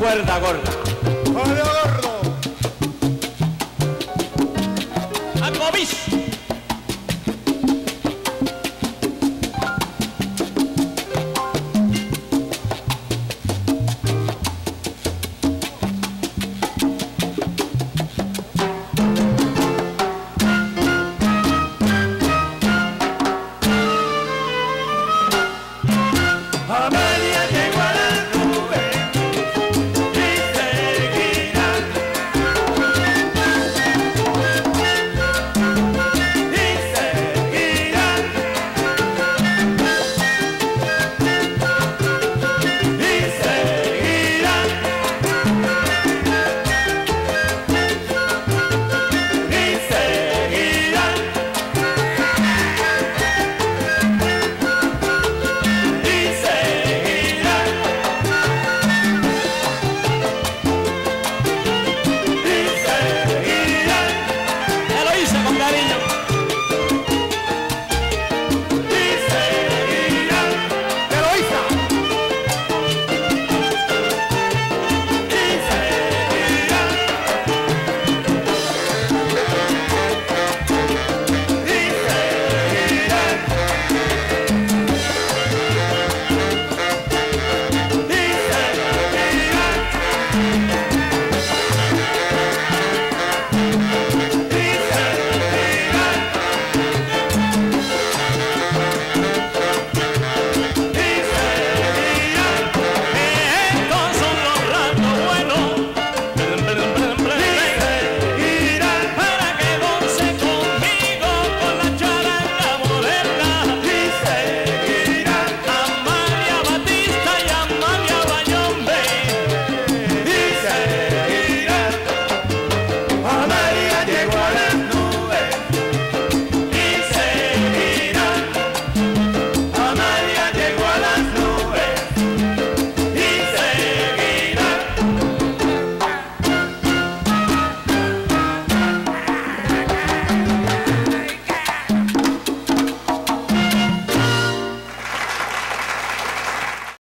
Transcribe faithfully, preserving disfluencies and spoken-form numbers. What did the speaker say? cuerda gorda.